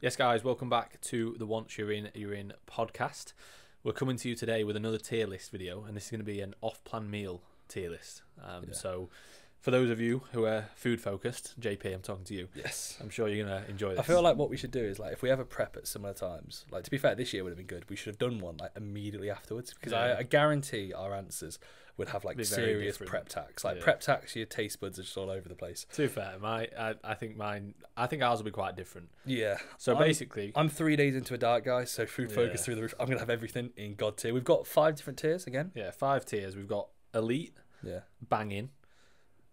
Yes, guys, welcome back to the Once You're In podcast. We're coming to you today with another tier list video, and this is going to be an off-plan meal tier list. So for those of you who are food-focused, JP, I'm talking to you. Yes. I'm sure you're going to enjoy this. I feel like what we should do is, like, if we ever prep at similar times, like, to be fair, this year would have been good. We should have done one, like, immediately afterwards, because I guarantee our answers would have, like, serious prep tacks. Like, prep tacks, your taste buds are just all over the place. Too fair. I think ours will be quite different. Yeah. So basically... I'm 3 days into a diet, guys, so food focus through the roof. I'm going to have everything in God tier. We've got 5 different tiers again. Yeah, 5 tiers. We've got elite, banging,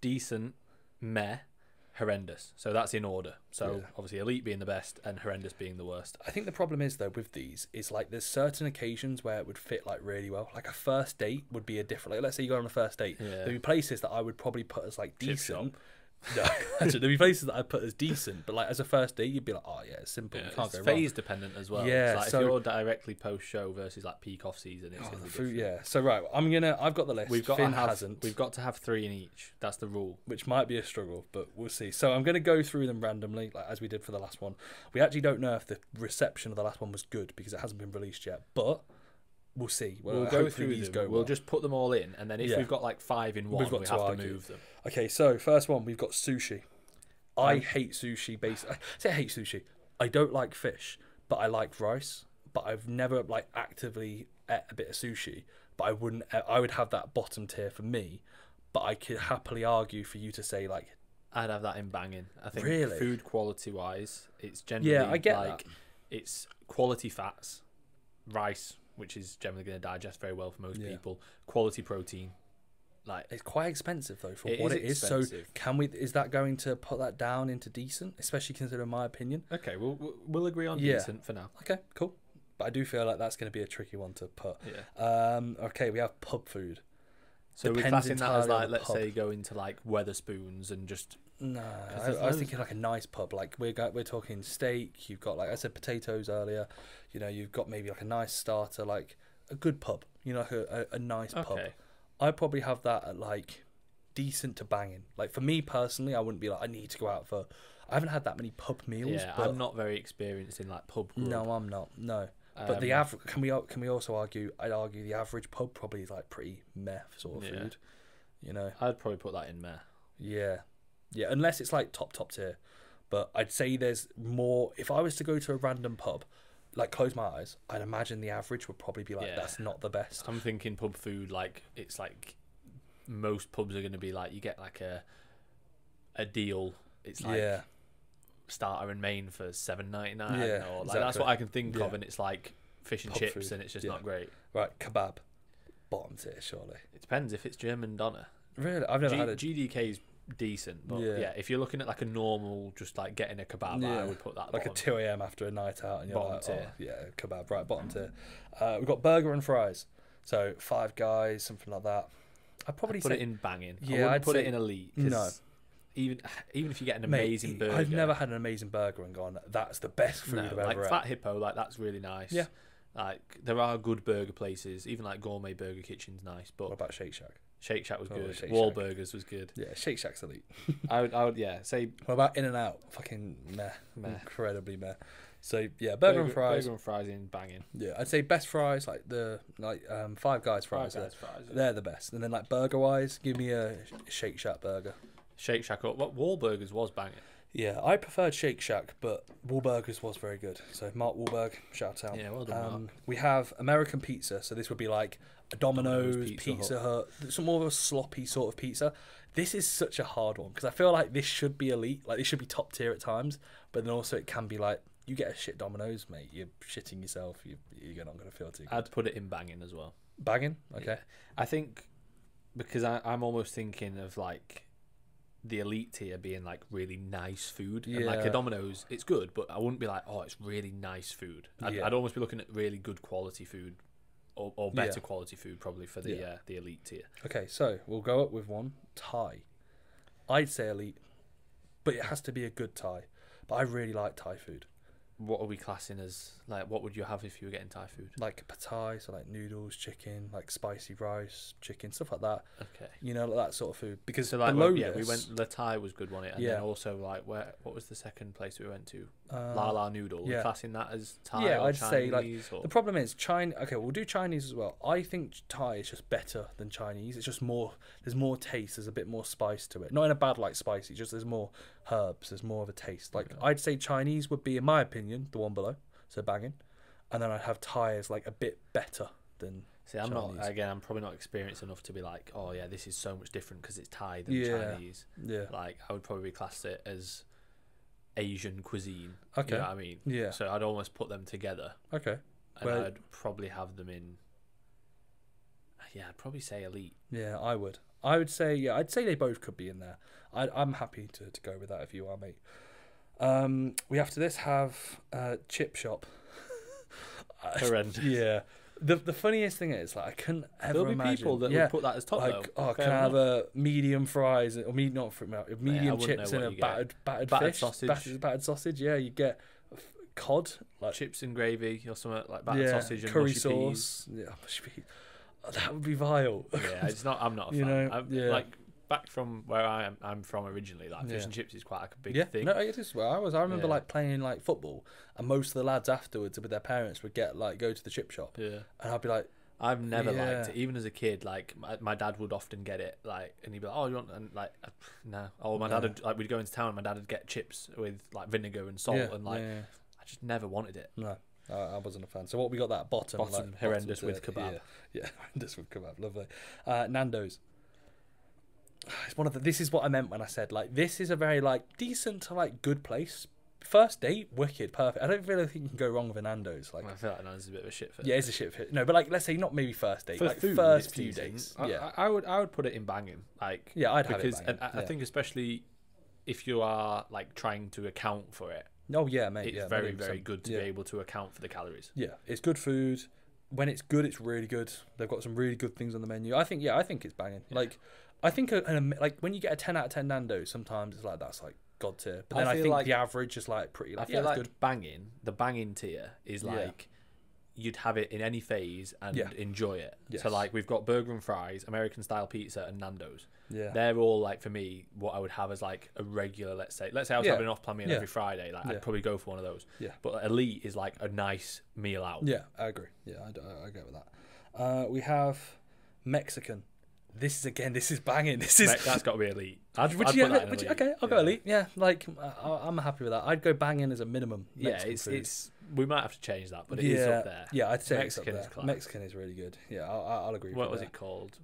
decent, meh, horrendous. So that's in order. So obviously elite being the best and horrendous being the worst. I think the problem is, though, with these is, like, there's certain occasions where it would fit, like, really well. Like, a first date would be a different... Like, let's say you go on a first date. There'd be places that I would probably put as, like, decent. No, there'd be places that I'd put as decent, but, like, as a first date, you'd be like, oh, yeah, it's simple. Yeah, it's phase dependent as well. Yeah. It's like, so if you're directly post-show versus, like, peak off-season, it's going to be different. Yeah. So, right, I've got the list. We've got to have 3 in each. That's the rule. Which might be a struggle, but we'll see. So I'm going to go through them randomly, like, as we did for the last one. We actually don't know if the reception of the last one was good because it hasn't been released yet, but... We'll see. We'll go through these. We'll just put them all in, and then if we've got, like, 5 in one, we have to move them. Okay, so first one, we've got sushi. I hate sushi. I say I hate sushi. I don't like fish, but I like rice. But I've never, like, actively ate a bit of sushi. But I wouldn't. I would have that bottom tier for me. But I could happily argue for you to say, like, I'd have that in banging. I think food quality wise, it's generally I get like that. It's quality fats, rice, which is generally going to digest very well for most people. Quality protein, like, it's quite expensive though for what it is. So can we? Is that going to put that down into decent, especially considering my opinion? Okay, we'll agree on decent for now. Okay, cool. But I do feel like that's going to be a tricky one to put. Yeah. Okay, we have pub food. So we're classing that as, like, let's say go into, like, Wetherspoons and just. No, I was thinking, like, a nice pub. Like, we're talking steak. You've got, like I said, potatoes earlier. You know, you've got maybe, like, a nice starter, like a good pub. You know, like a nice pub. I probably have that at, like, decent to banging. Like, for me personally, I wouldn't be like, I need to go out for. I haven't had that many pub meals. Yeah, but I'm not very experienced in, like, pub. Group. No, I'm not. No, but the average. Can we also argue? I'd argue the average pub probably is, like, pretty meh sort of food. You know, I'd probably put that in meh. Yeah. Yeah, unless it's, like, top tier. But I'd say there's more... If I was to go to a random pub, like, close my eyes, I'd imagine the average would probably be like, that's not the best. I'm thinking pub food, like, it's like... Most pubs are going to be like, you get, like, a deal. It's like starter and main for $7.99. Yeah, or, like, exactly. That's what I can think of, and it's like fish and pub chips, food. And it's just not great. Right, kebab. Bottom tier, surely. It depends if it's German Doner. Really? I've never had a... GDK's... decent, but yeah, if you're looking at, like, a normal, just, like, getting a kebab, I would put that like bottom. A 2 a.m. after a night out, and you're bottom like, tier. Oh, yeah, kebab, right, bottom tier. We've got burger and fries, so Five Guys, something like that. I'd probably put it in banging. Yeah, I'd put it in elite. No, even if you get an amazing burger, I've never had an amazing burger and gone, that's the best food I've ever had. Like Fat Hippo, like, that's really nice. Yeah, like, there are good burger places, even like Gourmet Burger Kitchen's nice. But what about Shake Shack? Shake Shack was good. Wahlburgers was good. Yeah, Shake Shack's elite. I would say. What about In N Out? Fucking meh. Incredibly meh. So yeah, burger and fries. Burger and fries in banging. Yeah, I'd say best fries, like the Five Guys fries. They're the best. And then, like, burger wise, give me a Shake Shack burger. Shake Shack up. What Wahlburgers was banging. Yeah, I preferred Shake Shack, but Wahlburgers was very good. So Mark Wahlberg, shout out. Yeah, well done, Mark. We have American pizza, so this would be like a Domino's, Pizza Hut, some more of a sloppy sort of pizza. This is such a hard one because I feel like this should be elite, like this should be top tier at times, but then also it can be like, you get a shit Domino's, mate, you're shitting yourself, you're not going to feel too good. I'd put it in banging as well. Banging? Okay. Yeah. I think because I'm almost thinking of, like, the elite tier being like really nice food, and like a Domino's, it's good, but I wouldn't be like, oh, it's really nice food. I'd almost be looking at really good quality food, or better quality food probably for the elite tier. Okay, so we'll go up with one Thai. I'd say elite, but it has to be a good Thai. But I really like Thai food. What are we classing as, like, what would you have if you were getting Thai food? Like pad Thai, so like noodles, chicken, like spicy rice, chicken, stuff like that. Okay. You know, like that sort of food. Because so, like, below this, we went, La Thai was good, wasn't it? And then also, like, what was the second place we went to? La Noodle. Yeah. We're classing that as Thai. Yeah, or I'd Chinese, say like, or... the problem is China. Okay, we'll do Chinese as well. I think Thai is just better than Chinese. It's just more. There's more taste. There's a bit more spice to it. Not in a bad like spicy. Just there's more herbs. There's more of a taste. Like okay. I'd say Chinese would be, in my opinion, the one below. So banging, and then I'd have Thai as like a bit better than. See, I'm Chinese. Not again. I'm probably not experienced enough to be like, oh yeah, this is so much different because it's Thai than Chinese. Yeah. Like I would probably class it as Asian cuisine. Okay. You know what I mean? Yeah. So I'd almost put them together. Okay. And well, I'd probably have them in, yeah, I'd probably say elite. Yeah, I would. I would say, yeah, I'd say they both could be in there. I'm happy to go with that if you are, mate. We after this have Chip Shop. Horrendous. Yeah. The funniest thing is, like, I couldn't ever There'll be imagine. People that would put that as top, like, though. Oh, can I have a medium fries, or medium chips and a battered fish? Sausage. Battered sausage, yeah. You get cod. Like, chips and gravy or something, like battered sausage and curry sauce. Peas. Yeah, that would be vile. Yeah, it's not, I'm not a fan. You know, like, back from where I'm from originally, like fish and chips is quite like a big thing. No, it is where I was. I remember like playing like football, and most of the lads afterwards with their parents would get like go to the chip shop. Yeah, and I'd be like, I've never liked it. Even as a kid, like my dad would often get it, like, and he'd be like, oh, you want, and like, no. Oh, my dad would, like, we'd go into town, and my dad would get chips with like vinegar and salt, and like I just never wanted it. No. I wasn't a fan. So what we got that bottom like, horrendous with kebab. Yeah, horrendous with kebab. Lovely. Nando's. It's one of the. This is what I meant when I said like this is a very like decent to like good place. First date, wicked, perfect. I don't really think you can go wrong with a Nando's. Like I feel like Nando's is a bit of a shit fit. Yeah, it's a shit fit. No, but like let's say not maybe first date, for like food, first few dates. Yeah, I would put it in banging. Like yeah, I'd have because it banging. I think especially if you are like trying to account for it. Oh yeah, mate. It's very very good to be able to account for the calories. Yeah, it's good food. When it's good, it's really good. They've got some really good things on the menu. I think it's banging. Yeah. Like. I think like when you get a 10 out of 10 Nando's, sometimes it's like that's like god tier. But then I think like, the average is like pretty. Like, I feel like good. Banging, the banging tier is like you'd have it in any phase and enjoy it. Yes. So like we've got burger and fries, American style pizza, and Nando's. Yeah, they're all like for me what I would have as like a regular. Let's say I was having an off-plan meal every Friday. Like I'd probably go for one of those. Yeah, but elite is like a nice meal out. Yeah, I agree. Yeah, I get with that. We have Mexican. This is banging. This is that's got to be elite. Would you, okay, I'll go elite. Yeah, like I'm happy with that. I'd go banging as a minimum. Mexican food. We might have to change that, but it is up there. Yeah, I'd say Mexican is class. Mexican is really good. Yeah, I'll agree. What was it called?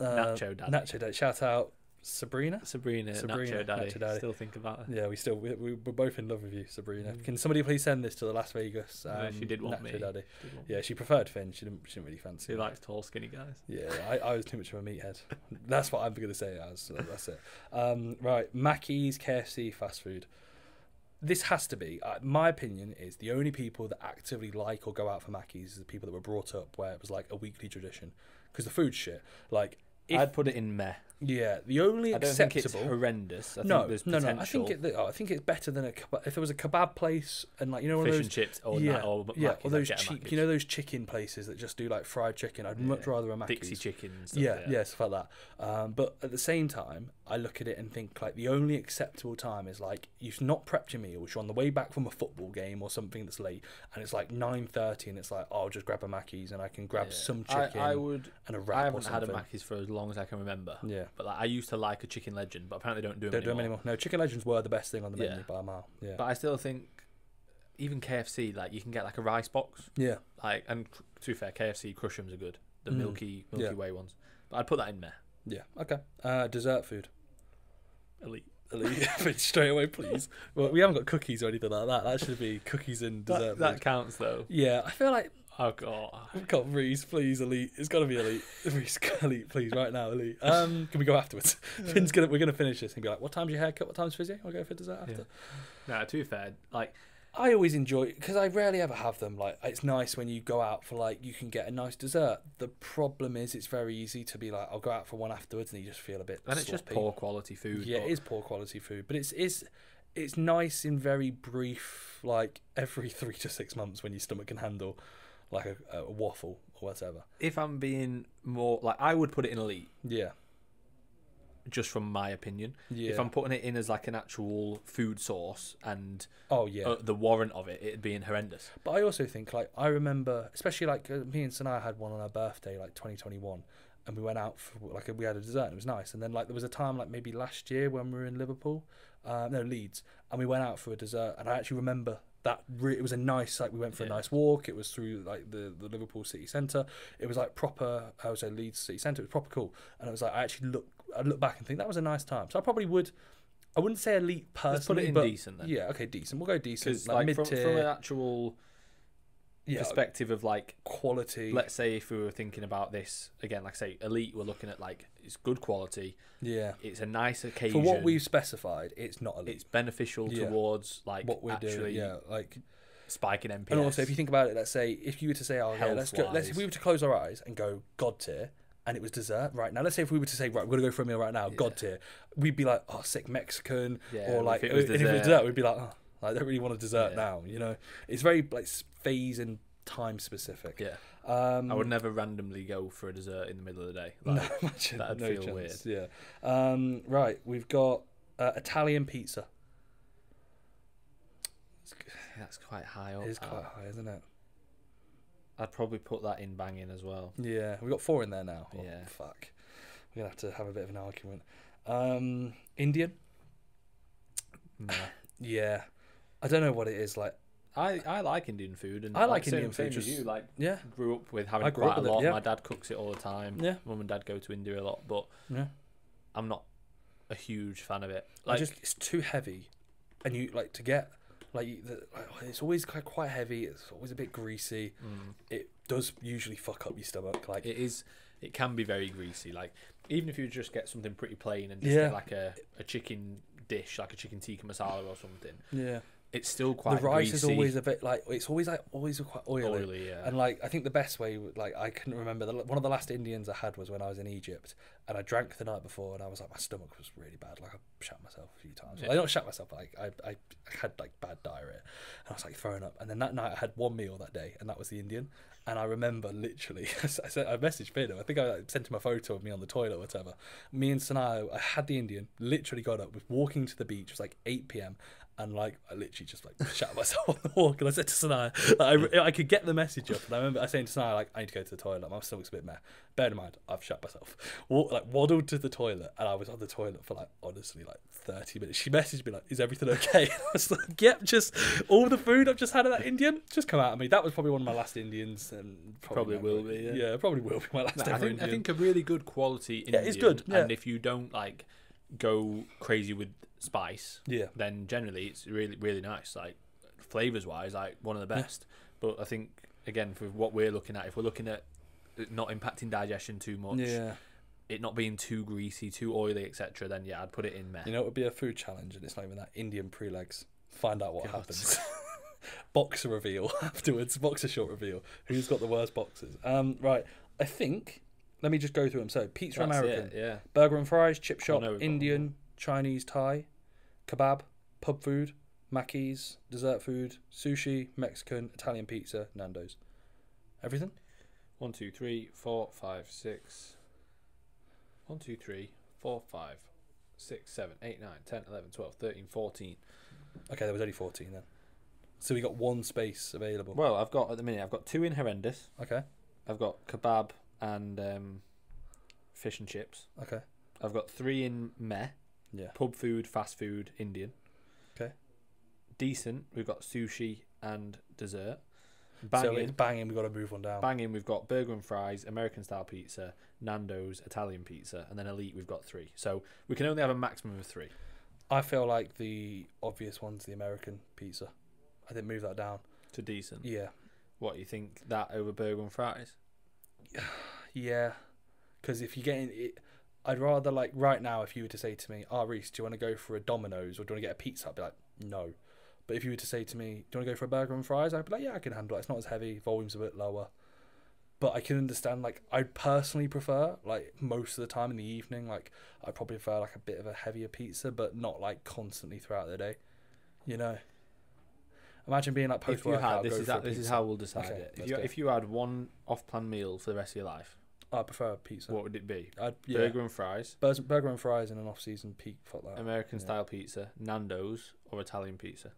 Nacho Daddy. Nacho Daddy. Shout out Sabrina. Sabrina. Nacho Daddy. Still think about her. Yeah, we're both in love with you, Sabrina. Can somebody please send this to the Las Vegas? She did want Nacho Daddy. Yeah, she preferred Finn. She didn't really fancy. She likes tall, skinny guys. Yeah, I was too much of a meathead. That's what I'm gonna say as. So that's it. Right, Maccies, KFC, fast food. This has to be, my opinion is the only people that actively like or go out for Maccies is the people that were brought up where it was like a weekly tradition because the food's shit. Like. I'd put it in meh. Yeah, the only acceptable. I don't think it's horrendous. I think there's potential. I think it's better than a kebab. If there was a kebab place and like you know fish and chips or or those cheap, you know those chicken places that just do like fried chicken. I'd much rather a Maccies. Dixie chickens. Yeah, stuff like that. But at the same time, I look at it and think like the only acceptable time is like you've not prepped your meal. You're on the way back from a football game or something that's late, and it's like 9:30, and it's like I'll just grab a Maccies and I can grab some chicken. And a wrap. I haven't had a Maccies for as long as I can remember. Yeah. But like, I used to like a Chicken Legend, but apparently they don't do them anymore. No, Chicken Legends were the best thing on the menu by a mile. Yeah. But I still think even KFC, like you can get like a rice box. Yeah. Like, and to be fair, KFC Crush'ems are good. The milky way ones. But I'd put that in there. Yeah. Okay. Dessert food. Elite. Straight away, please. Well, we haven't got cookies or anything like that. That should be cookies and dessert. That counts though. Yeah, I feel like. Oh god! We've got Reese, please, elite. It's got to be elite. Reese, elite, please, right now, elite. Can we go afterwards? We're gonna finish this and be like, what time's your haircut? What time's physio? We'll go for dessert after. Yeah. No, to be fair, like I always enjoy because I rarely ever have them. Like it's nice when you go out for like you can get a nice dessert. The problem is it's very easy to be like I'll go out for one afterwards and you just feel a bit. And it's sloppy. Just poor quality food. Yeah, it is poor quality food, but it's nice in very brief, like every 3 to 6 months when your stomach can handle. Like a waffle or whatever. If I'm being more... Like, I would put it in elite. Yeah. just from my opinion. Yeah. If I'm putting it in as like an actual food source and the warrant of it, it'd be horrendous. But I also think, like, I remember, especially like me and Sanaya had one on our birthday, like 2021, and we went out for, like, we had a dessert and it was nice. And then like there was a time like maybe last year when we were in Liverpool, Leeds, and we went out for a dessert, and I actually remember that it was a nice, like, we went for a nice walk. It was through like the Liverpool city centre. It was like proper, I would say, Leeds city centre. It was proper cool. And it was like, I look back and think that was a nice time. So I probably would, I wouldn't say elite personally, but decent then. Yeah, okay, decent. We'll go decent. Like mid-tier. From an actual perspective of like quality. Let's say if we were thinking about this again, like I say, elite, we're looking at like it's good quality. Yeah, it's a nice occasion. For what we've specified, it's not elite. It's beneficial towards like what we're doing. Yeah, like spiking MPS. And also, if you think about it, let's say if you were to say, oh yeah, let's go. Let's if we were to close our eyes and go God tier. And it was dessert right now. Let's say if we were to say, right, we're going to go for a meal right now, God tier, we'd be like, oh, sick Mexican. Yeah, or like, if it was dessert, we'd be like, oh, I don't really want a dessert now, you know? It's very like phase and time specific. Yeah. I would never randomly go for a dessert in the middle of the day. Like, no, imagine, that'd feel chance. Weird. Yeah. Right, we've got Italian pizza. That's quite high up. It is quite high, isn't it? I'd probably put that in banging as well. Yeah, we've got 4 in there now. Oh, yeah. Fuck. We're going to have a bit of an argument. Indian? Nah. Yeah. I don't know what it is. Like, I like Indian food. And I like Indian food. As you, like, grew up with having quite a lot. My dad cooks it all the time. Yeah. Mum and dad go to India a lot, but I'm not a huge fan of it. Like, it's too heavy. And you like to get... it's always quite heavy. It's always a bit greasy. It does usually fuck up your stomach. Like it is. It can be very greasy. Like even if you just get something pretty plain and just get like a chicken dish, like a chicken tikka masala or something. Yeah. It's still quite greasy. The rice is always a bit like it's always quite oily. And like I think the best way, like I couldn't remember, one of the last Indians I had was when I was in Egypt, and I drank the night before, and I was like, my stomach was really bad. Like I shat myself a few times. Yeah. Well, I not shat myself, but like I had like bad diarrhea, and I was like throwing up. And then that night I had one meal that day, and that was the Indian. And I remember literally, I messaged Finn. I think I sent him a photo of me on the toilet or whatever. Me and Sanaya, I had the Indian. Literally got up, was walking to the beach. It was like 8 p.m. And like I literally just like shat myself on the walk, and I said to Sanaya, like, I could get the message up, and I remember I saying to Sanaya, like, I need to go to the toilet, my stomach's a bit meh. Bear in mind, I've shat myself. Waddled to the toilet, and I was on the toilet for like honestly like 30 minutes. She messaged me like, "Is everything okay?" And I was like, "Yep, just all the food I've just had of that Indian just come out of me." That was probably one of my last Indians, and probably will be. Yeah. Probably will be my last. No, I think a really good quality Indian is good, and if you don't like go crazy with spice, then generally it's really, really nice. Like flavors wise, like one of the best. But I think again, for what we're looking at, if we're looking at it not impacting digestion too much, it not being too greasy, too oily, etc., then I'd put it in there. You know, it would be a food challenge, and it's not even that. Indian pre-legs. Find out what happens. Boxer reveal afterwards. Boxer short reveal. Who's got the worst boxers? Right. I think. Let me just go through them. So pizza, that's American, burger and fries, chip shop, Indian, Chinese, Thai, kebab, pub food, Maccies, dessert food, sushi, Mexican, Italian pizza, Nando's. Everything? 1, 2, 3, 4, 5, 6. 1, 2, 3, 4, 5, 6, 7, 8, 9, 10, 11, 12, 13, 14. Okay, there was only 14 then. So we got one space available. Well, I've got, at the minute, I've got 2 in horrendous. Okay. I've got kebab and fish and chips. Okay. I've got 3 in meh. Yeah. Pub food, fast food, Indian. Okay. Decent. We've got sushi and dessert. Banging. So it's banging. We've got to move one down. Banging. We've got burger and fries, American style pizza, Nando's, Italian pizza, and then elite. We've got 3. So we can only have a maximum of 3. I feel like the obvious one's the American pizza. I didn't move that down to decent. Yeah. What, you think that over burger and fries? Yeah, because if you're getting it, I'd rather, like, right now, if you were to say to me, "Oh, Reese, do you want to go for a Domino's or do you want to get a pizza?" I'd be like, no. But if you were to say to me, "Do you want to go for a burger and fries?" I'd be like, yeah, I can handle it. It's not as heavy, volume's a bit lower. But I can understand, like, I personally prefer, like, most of the time in the evening, like, I probably prefer, like, a bit of a heavier pizza, but not, like, constantly throughout the day, you know? Imagine being like post-workout. This is how we'll decide it. If you had one off-plan meal for the rest of your life, I prefer pizza. What would it be? Burger and fries. Burger and fries in an off-season peak. Fuck that. American-style pizza, Nando's, or Italian pizza.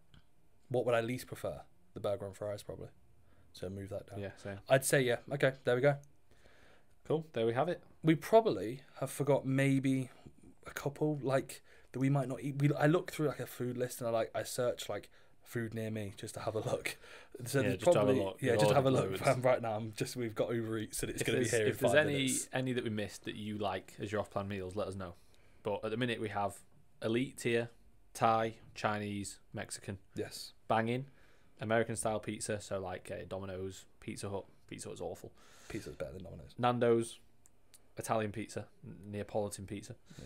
What would I least prefer? The burger and fries, probably. So move that down. Yeah, same. I'd say, yeah. Okay, there we go. Cool. There we have it. We probably have forgot maybe a couple, like, that we might not eat. I look through, like, a food list, and I search, like, food near me just to have a look. So yeah, just have a look. Right now, we've got Uber Eats, and it's going to be here in 5 minutes. If there's any that we missed that you like as your off-plan meals, let us know. But at the minute, we have elite tier, Thai, Chinese, Mexican. Yes. Banging. American-style pizza, so like Domino's, Pizza Hut. Pizza Hut's awful. Pizza's better than Domino's. Nando's, Italian pizza, Neapolitan pizza. Yeah.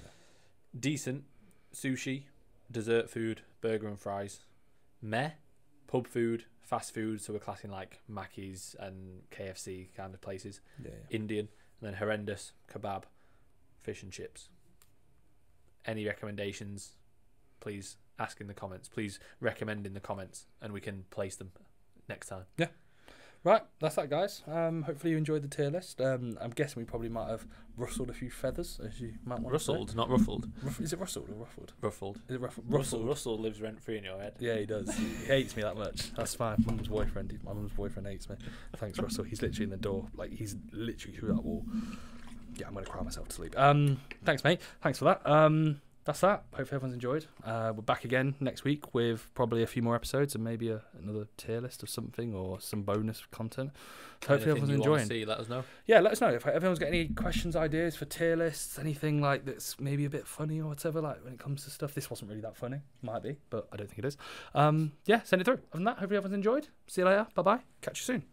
Decent, sushi, dessert food, burger and fries. Meh, pub food, fast food, so we're classing like Maccies and KFC kind of places. Yeah, yeah. Indian, and then horrendous, kebab, fish and chips. Any recommendations, please ask in the comments. Please recommend in the comments, and we can place them next time. Yeah. Right, that's that, guys. Hopefully you enjoyed the tier list. I'm guessing we probably might have rustled a few feathers, as you might want to say. Not ruffled. Is it rustled or ruffled? Ruffled. Is it ruffled? Russell. Russell lives rent-free in your head. Yeah, he does. He hates me that much. That's my mum's boyfriend. My mum's boyfriend hates me. Thanks, Russell. He's literally in the door. Like, he's literally through that wall. Yeah, I'm going to cry myself to sleep. Thanks, mate. Thanks for that. That's that. Hopefully everyone's enjoyed. We're back again next week with probably a few more episodes and maybe another tier list of something or some bonus content. Hopefully everyone's enjoying. Let us know. Yeah, let us know if everyone's got any questions, ideas for tier lists, anything like that's maybe a bit funny or whatever. Like when it comes to stuff, this wasn't really that funny. Might be, but I don't think it is. Yeah, send it through. Other than that, hopefully everyone's enjoyed. See you later. Bye bye. Catch you soon.